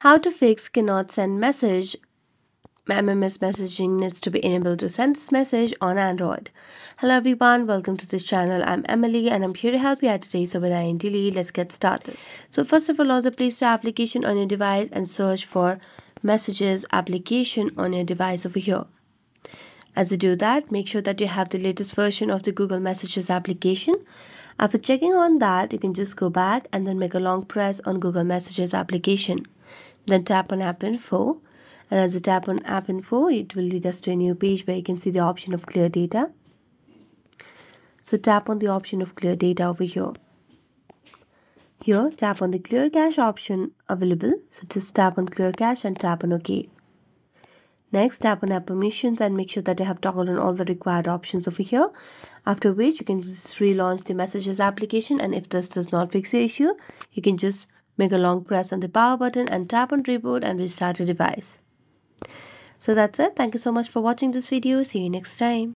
How to fix cannot send message. MMS messaging needs to be enabled to send this message on Android. Hello everyone, welcome to this channel. I'm Emily and I'm here to help you out today. So without any delay, let's get started. So first of all, launch the Play Store application on your device and search for Messages application on your device over here. As you do that, make sure that you have the latest version of the Google Messages application. After checking on that, you can just go back and then make a long press on Google Messages application. Then tap on App Info. And as you tap on App Info, it will lead us to a new page where you can see the option of Clear Data. So tap on the option of Clear Data over here. Here, tap on the Clear Cache option available. So just tap on Clear Cache and tap on OK. Next, tap on App Permissions and make sure that you have toggled on all the required options over here. After which, you can just relaunch the Messages application, and if this does not fix your issue, you can just make a long press on the power button and tap on Reboot and restart your device. So that's it. Thank you so much for watching this video. See you next time.